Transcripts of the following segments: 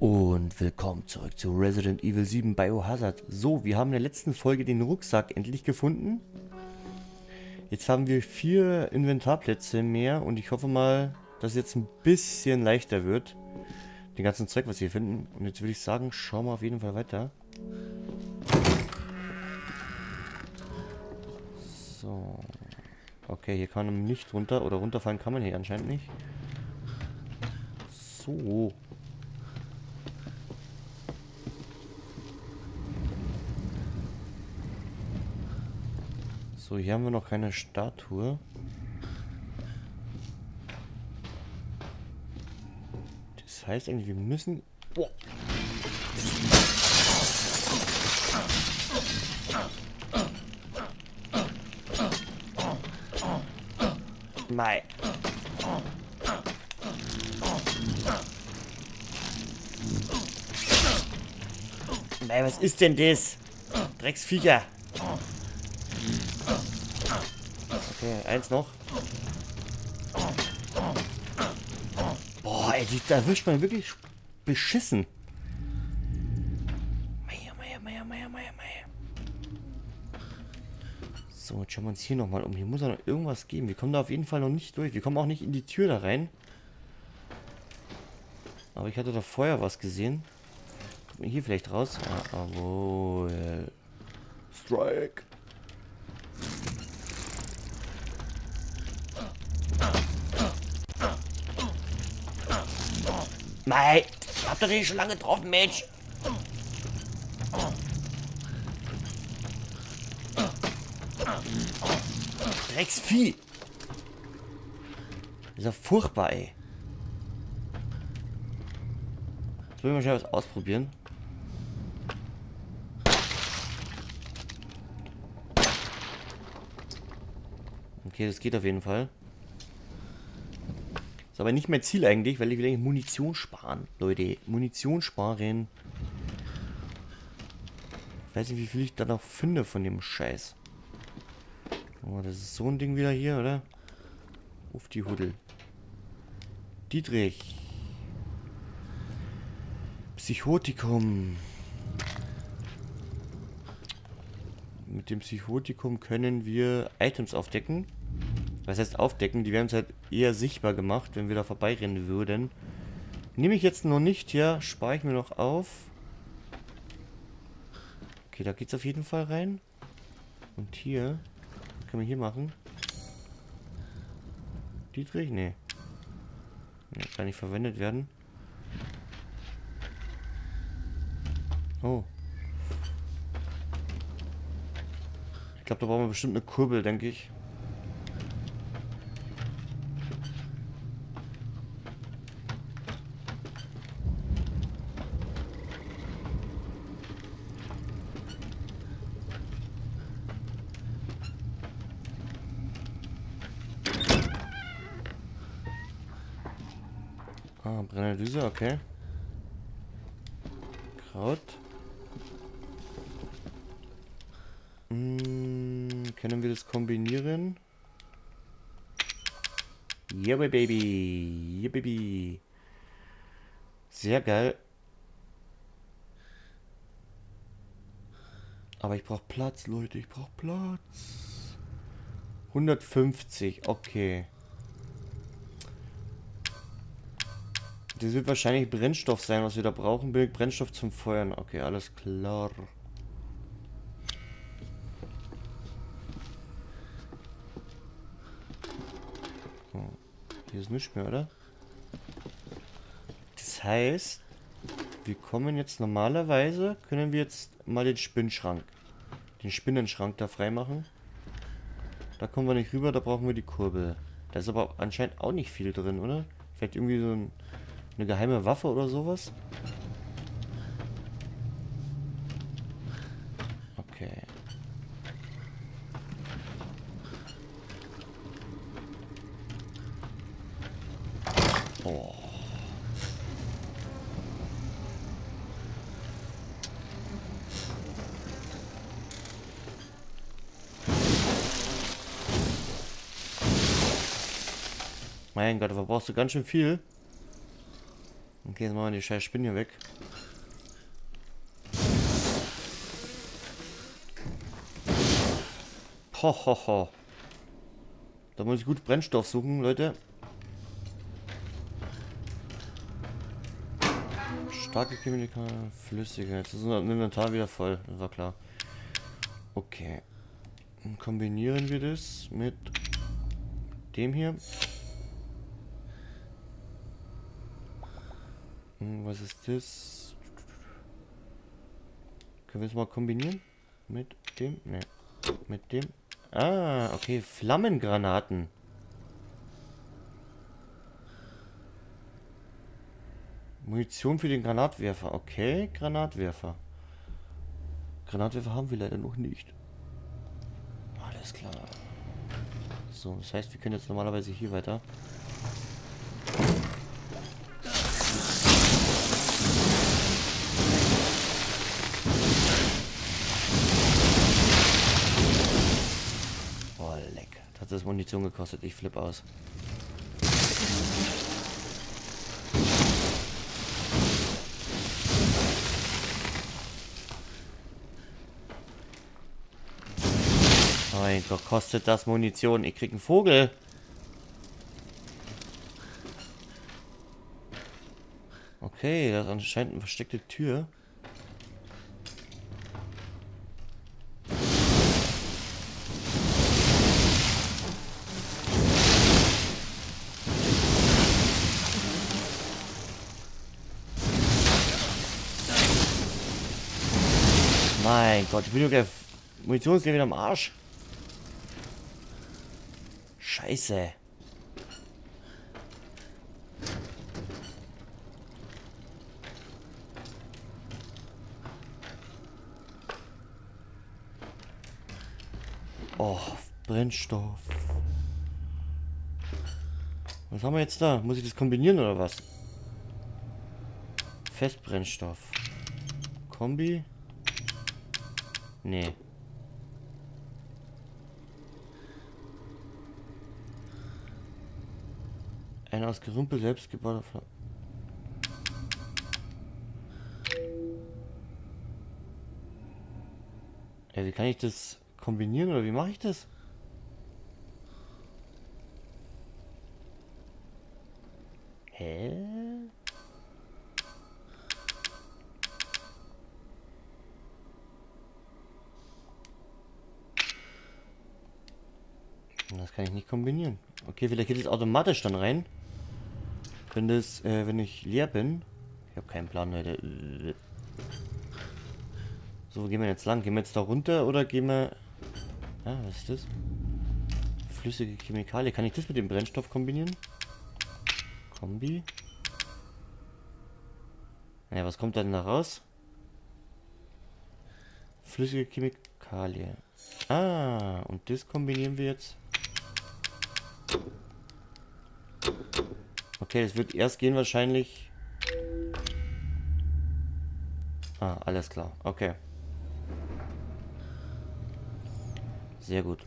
Und willkommen zurück zu Resident Evil 7 Biohazard. So, wir haben in der letzten Folge den Rucksack endlich gefunden. Jetzt haben wir 4 Inventarplätze mehr und ich hoffe mal, dass es jetzt ein bisschen leichter wird. Den ganzen Zeug, was wir hier finden. Und jetzt würde ich sagen, schauen wir auf jeden Fall weiter. So. Okay, hier kann man nicht runter. Oder runterfallen kann man hier anscheinend nicht. So. So, hier haben wir noch keine Statue. Das heißt eigentlich, wir müssen... Oh. Nein. Nein, was ist denn das? Drecksviecher. Okay, eins noch. Boah, ey, da erwischt man wirklich beschissen. Meier. So, jetzt schauen wir uns hier nochmal um. Hier muss ja noch irgendwas geben. Wir kommen da auf jeden Fall noch nicht durch. Wir kommen auch nicht in die Tür da rein. Aber ich hatte da vorher was gesehen. Kommt man hier vielleicht raus? Jawohl. Strike. Nein, habt ihr den schon lange getroffen, Mensch? Drecksvieh! Das ist ja furchtbar, ey. Jetzt will ich mal schnell was ausprobieren. Okay, das geht auf jeden Fall. Ist aber nicht mein Ziel eigentlich, weil ich will eigentlich Munition sparen, Leute. Munition sparen. Ich weiß nicht, wie viel ich da noch finde von dem Scheiß. Oh, das ist so ein Ding wieder hier, oder? Auf die Huddel. Dietrich. Psychotikum. Mit dem Psychotikum können wir Items aufdecken. Was heißt aufdecken? Die wären uns halt eher sichtbar gemacht, wenn wir da vorbeirennen würden. Nehme ich jetzt noch nicht, ja. Spare ich mir noch auf. Okay, da geht's auf jeden Fall rein. Und hier. Was können wir hier machen? Dietrich? Nee. Nee, kann nicht verwendet werden. Oh. Ich glaube, da brauchen wir bestimmt eine Kurbel, denke ich. Ah, Brennerdüse, okay. Kraut. Können wir das kombinieren? Yeah, baby. Yeah, baby. Sehr geil. Aber ich brauche Platz, Leute. Ich brauche Platz. 150, okay. Das wird wahrscheinlich Brennstoff sein, was wir da brauchen. Brennstoff zum Feuern. Okay, alles klar. Oh, hier ist nichts mehr, oder? Das heißt, wir kommen jetzt normalerweise, können wir jetzt mal den Spinnschrank, den Spinnenschrank da freimachen. Da kommen wir nicht rüber, da brauchen wir die Kurbel. Da ist aber anscheinend auch nicht viel drin, oder? Vielleicht irgendwie so ein... Eine geheime Waffe oder sowas? Okay. Oh. Mein Gott, da brauchst du ganz schön viel. Okay, jetzt machen wir die scheiß Spinne weg. Hohoho. Ho. Da muss ich gut Brennstoff suchen, Leute. Starke Chemikalien, Flüssigkeit. Das ist unser Inventar wieder voll, das war klar. Okay. Dann kombinieren wir das mit dem hier. Was ist das? Können wir es mal kombinieren? Mit dem? Ne. Mit dem? Ah, okay. Flammengranaten. Munition für den Granatwerfer. Okay, Granatwerfer. Granatwerfer haben wir leider noch nicht. Alles klar. So, das heißt, wir können jetzt normalerweise hier weiter. Boah, lecker. Das hat das Munition gekostet. Ich flippe aus. Mein Gott, kostet das Munition. Ich krieg einen Vogel. Okay, das ist anscheinend eine versteckte Tür. Mein Gott, ich bin doch der Munition ist ja wieder am Arsch. Scheiße. Oh, Brennstoff. Was haben wir jetzt da? Muss ich das kombinieren oder was? Festbrennstoff. Kombi? Nee. Ein aus Gerümpel selbstgebauter Flammen. Ja, wie kann ich das kombinieren oder wie mache ich das? Hä? Das kann ich nicht kombinieren. Okay, vielleicht geht es automatisch dann rein. Wenn das, wenn ich leer bin. Ich habe keinen Plan, Leute. So, wo gehen wir jetzt lang? Gehen wir jetzt da runter oder gehen wir... Ah, was ist das? Flüssige Chemikalie. Kann ich das mit dem Brennstoff kombinieren? Kombi. Naja, was kommt da denn da raus? Flüssige Chemikalie. Ah, und das kombinieren wir jetzt. Okay, das wird erst gehen wahrscheinlich. Ah, alles klar. Okay. Sehr gut.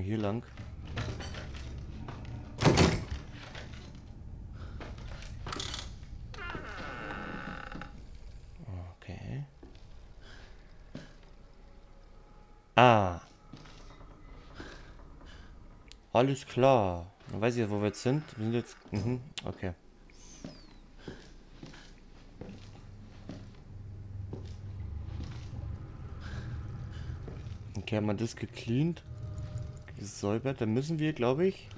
Hier lang. Ah. Alles klar. Dann weiß ich, wo wir jetzt sind. Wir sind jetzt... Mhm. Okay. Okay, haben wir das gecleant. Gesäubert. Dann müssen wir, glaube ich...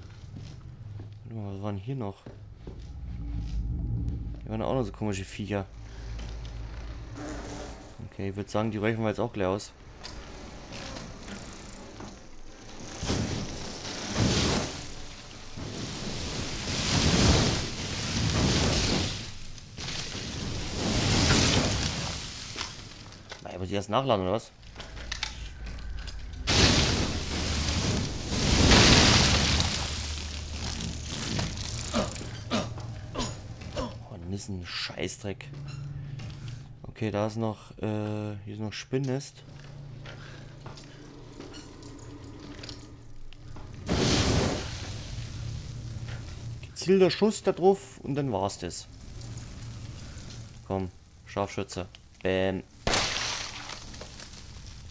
Was waren hier noch? Hier waren auch noch so komische Viecher. Okay, ich würde sagen, die räuchern wir jetzt auch gleich aus. Erst nachladen oder was? Hornissen, Scheißdreck. Okay, da ist noch, hier ist noch Spinnnest. Gezielter Schuss da drauf und dann war's das. Komm, Scharfschütze. Bäm.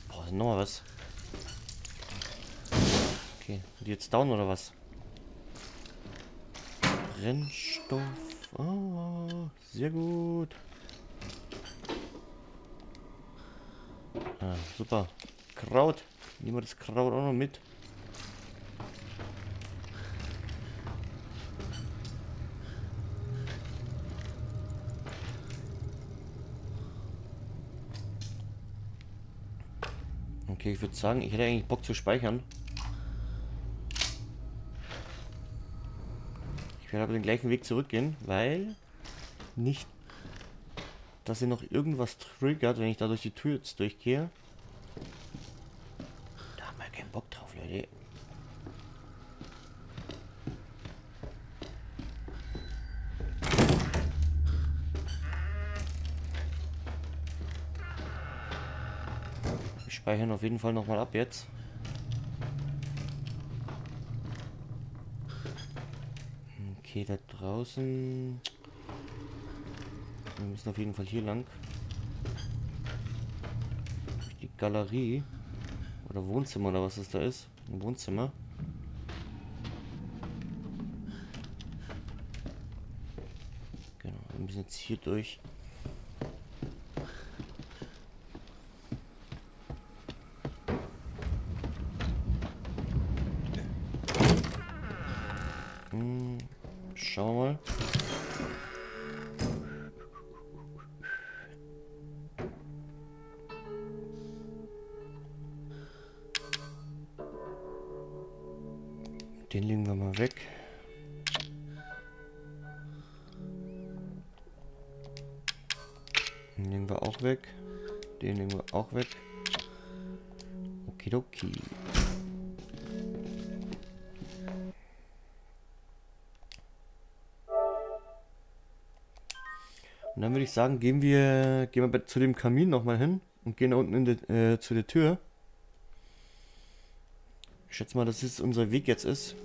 Boah, ist nochmal was. Okay, die jetzt down oder was? Brennstoff. Oh, sehr gut. Ah, super. Kraut. Nehmen wir das Kraut auch noch mit. Okay, ich würde sagen, ich hätte eigentlich Bock zu speichern. Ich werde aber den gleichen Weg zurückgehen, weil nicht, dass hier noch irgendwas triggert, wenn ich da durch die Tür jetzt durchgehe. Da haben wir keinen Bock drauf, Leute. Wir speichern auf jeden Fall nochmal ab jetzt. Okay, da draußen. Wir müssen auf jeden Fall hier lang. Die Galerie. Oder Wohnzimmer oder was das da ist. Ein Wohnzimmer. Genau, wir müssen jetzt hier durch. Schauen wir mal. Den legen wir mal weg. Den legen wir auch weg. Den legen wir auch weg. Okidoki. Und dann würde ich sagen, gehen wir zu dem Kamin nochmal hin und gehen da unten in die, zu der Tür. Ich schätze mal, dass das unser Weg jetzt ist.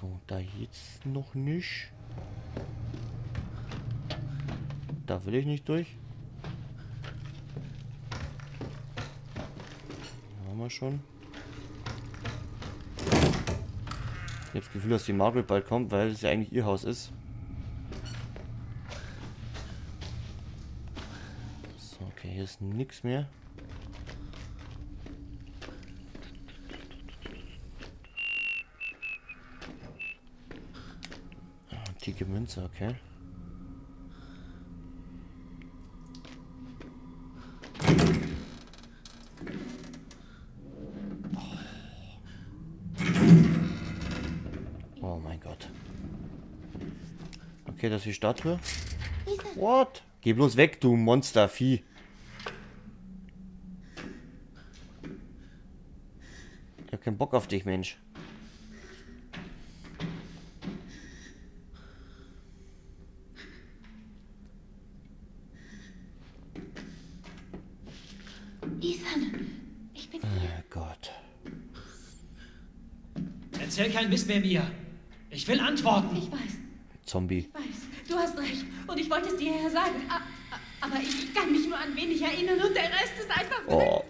So, da jetzt noch nicht. Da will ich nicht durch. Schon. Ich habe das Gefühl, dass die Marguerite bald kommt, weil es ja eigentlich ihr Haus ist. So, okay, hier ist nichts mehr. Antike Münze, okay. Okay, das ist die Statue. What? Geh bloß weg, du Monstervieh. Ich hab keinen Bock auf dich, Mensch. Ethan, ich bin hier. Oh Gott. Erzähl kein Mist mehr mir. Ich will antworten. Ich weiß. Zombie. Ich weiß, du hast recht und ich wollte es dir ja sagen, aber ich kann mich nur an wenig erinnern und der Rest ist einfach... Oh.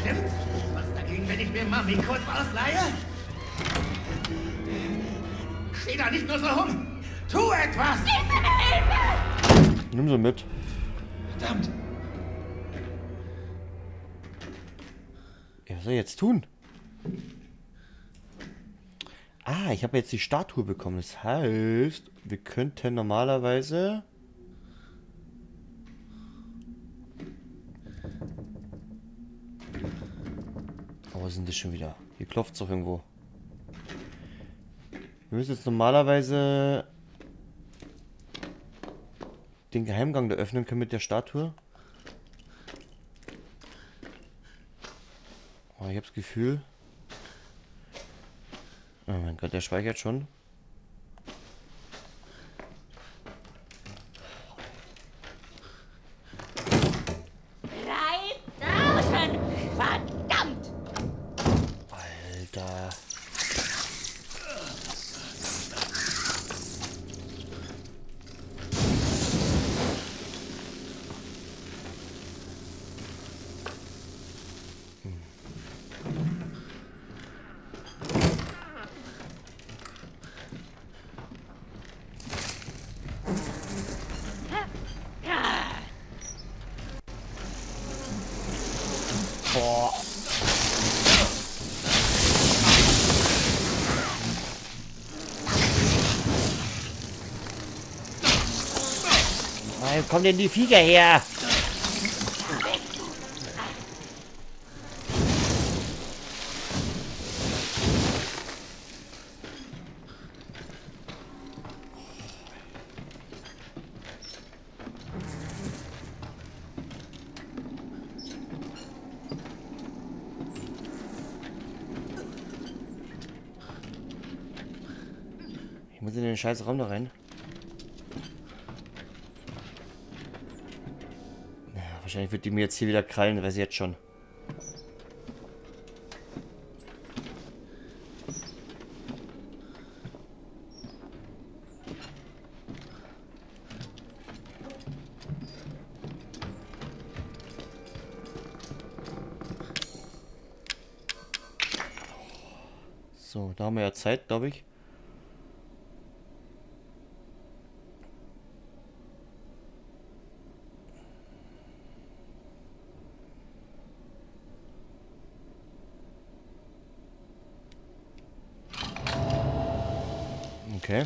Stimmt? Was dagegen, wenn ich mir Mami kurz ausleihe? Steh da nicht nur so rum! Tu etwas! Hilfe! Nimm sie mit. Verdammt! Ja, was soll ich jetzt tun? Ah, ich habe jetzt die Statue bekommen. Das heißt, wir könnten normalerweise... Oh, was sind das schon wieder? Hier klopft es doch irgendwo. Wir müssen jetzt normalerweise... den Geheimgang da öffnen können mit der Statue. Oh, ich hab's Gefühl. Oh mein Gott, der speichert schon. Wo kommen denn die Viecher her? Ich muss in den scheiß Raum da rein. Wahrscheinlich wird die mir jetzt hier wieder krallen, weiß ich jetzt schon. So, da haben wir ja Zeit, glaube ich. Okay.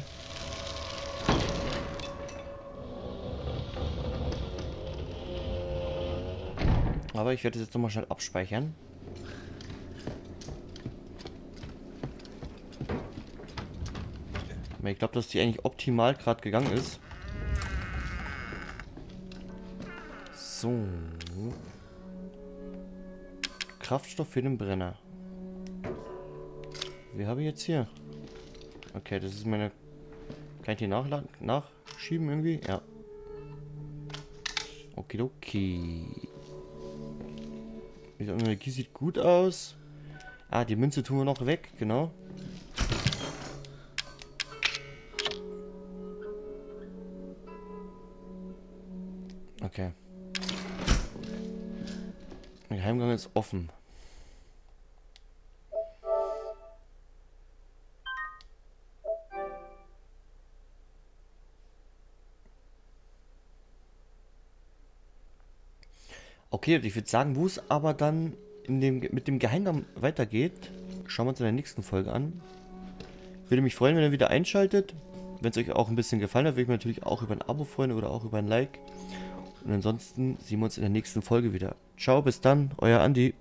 Aber ich werde das jetzt nochmal schnell abspeichern. Ich glaube, dass die eigentlich optimal gerade gegangen ist. So. Kraftstoff für den Brenner. Wie habe ich jetzt hier? Okay, das ist meine... Kann ich die nachschieben irgendwie? Ja. Okidoki. Die Energie sieht gut aus. Ah, die Münze tun wir noch weg, genau. Okay. Der Geheimgang ist offen. Okay, ich würde sagen, wo es aber dann mit dem Geheimgang weitergeht, schauen wir uns in der nächsten Folge an. Würde mich freuen, wenn ihr wieder einschaltet. Wenn es euch auch ein bisschen gefallen hat, würde ich mich natürlich auch über ein Abo freuen oder auch über ein Like. Und ansonsten sehen wir uns in der nächsten Folge wieder. Ciao, bis dann, euer Andi.